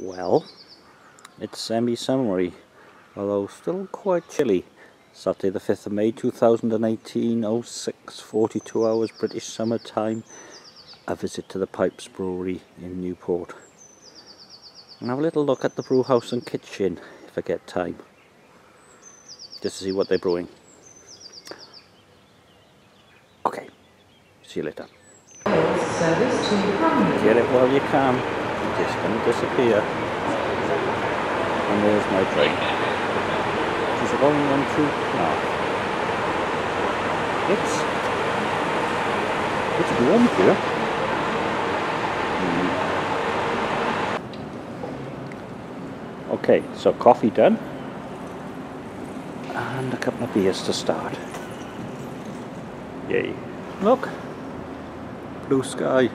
Well, it's semi-summery, although still quite chilly. Saturday the 5th of May 2018, 06:42 hours British Summer Time. A visit to the Pipes Brewery in Newport. And have a little look at the Brewhouse and Kitchen, if I get time. Just to see what they're brewing. Okay, see you later. Service to get it while you can. It's just going to disappear. And there's my train. Is it going on to? No. It's warm here. Okay, so coffee done. And a couple of beers to start. Yay. Look. Blue sky.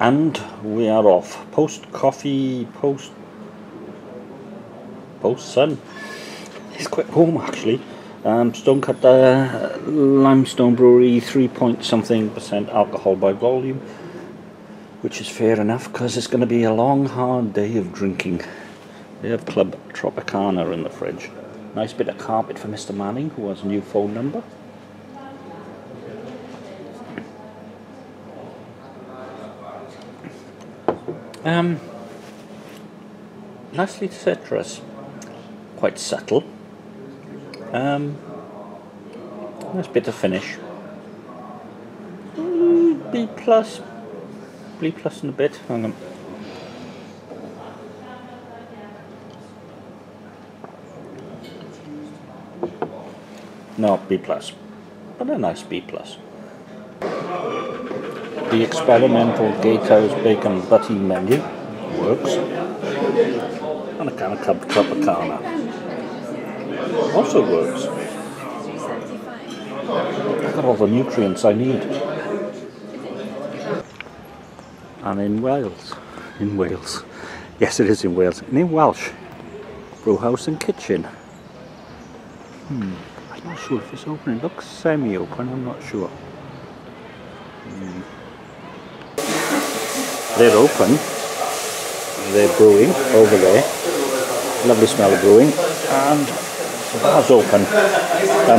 And we are off. Post coffee, post sun. It's quite warm actually. Stonecutter, Limestone Brewery, 3.something% alcohol by volume, which is fair enough because it's going to be a long hard day of drinking. They have Club Tropicana in the fridge. Nice bit of carpet for Mr. Manning, who has a new phone number. Nicely citrus, quite subtle. Nice bit of finish. B plus in a bit. Hang on. No, B plus, but a nice B plus. The experimental Gatehouse Bacon Butty menu works, and a can of Club Tropicana also works. I've got all the nutrients I need. And in Wales, yes it is in Wales, and in Welsh, Brewhouse and Kitchen. I'm not sure if it's open, it looks semi-open, I'm not sure. They're open, they're brewing over there, lovely smell of brewing, and the bar's open.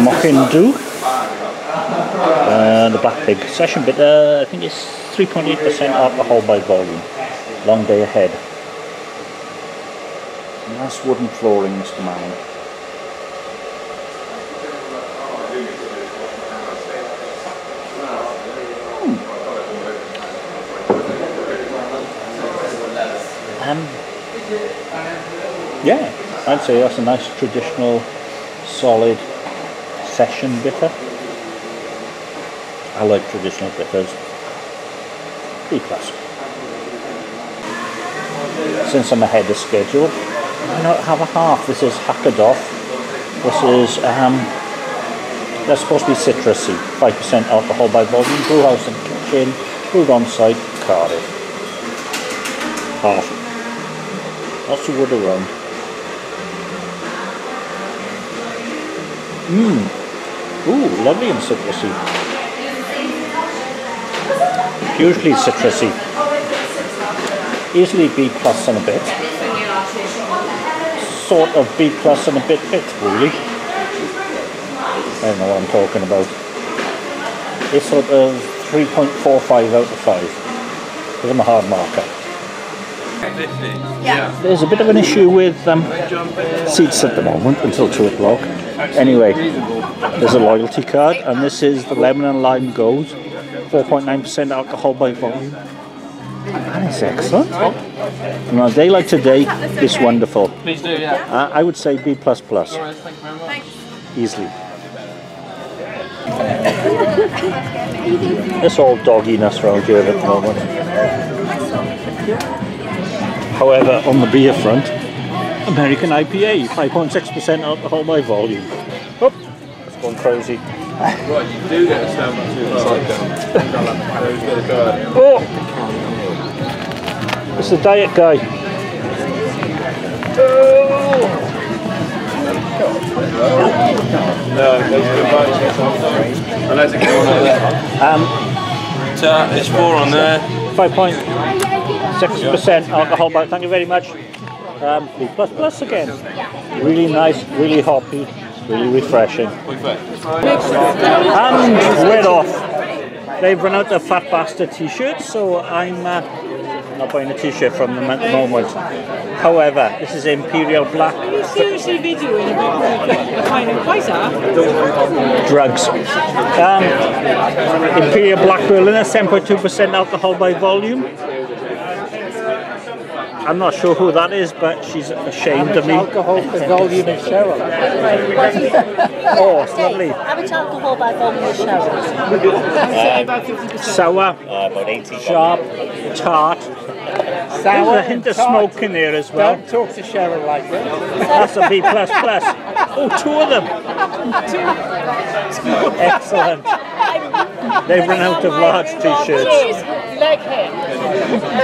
Mockindew, the Black Pig, session bitter, I think it's 3.8% alcohol by volume, long day ahead. Nice wooden flooring, Mr. Manning. Yeah, I'd say that's a nice traditional solid session bitter. I like traditional bitters. B plus. Since I'm ahead of schedule, why not have a half? This is Hakadoff. This is they're supposed to be citrusy, 5% alcohol by volume, Brewhouse and Kitchen, brewed on site, Cardiff. Half. Lots of wood around. Ooh, lovely and citrusy. Hugely citrusy. Easily B plus and a bit. Sort of B plus and a bit, really. I don't know what I'm talking about. It's sort of 3.45 out of 5. Because I'm a hard marker. Yeah. There's a bit of an issue with seats at the moment until 2 o'clock. Anyway, there's a loyalty card, and this is the lemon and lime Gose, 4.9% alcohol by volume. And it's excellent. And on a day like today, it's wonderful. Please do, yeah. I would say B++. Easily. It's all dogginess around here at the moment. However, on the beer front, American IPA, 5.6% alcohol by volume. Oh, that's gone crazy. Right, you do get a stamp too hard. Oh! It's the diet guy. Oh! No, there's good unless it goes on there. It's 4 on there. 5 points. 6% alcohol, but thank you very much. B++ again. Really nice, really hoppy, really refreshing. And we're off. They've run out of Fat Bastard t-shirts, so I'm not buying a t-shirt from them at the moment. However, this is Imperial Black. We're seriously videoing about kind of quite drugs. Imperial Black Berliner, 7.2% alcohol by volume. I'm not sure who that is, but she's ashamed of me. Alcohol by volume of Cheryl. Oh, it's lovely. How much alcohol by volume of Cheryl? About 50%. Sour, about 80. Sharp, tart. Sour. There's a hint of smoke in there as well. Don't talk to Cheryl like that. That's a B++. Oh, two of them. Excellent. They've run out of large t-shirts. Like him.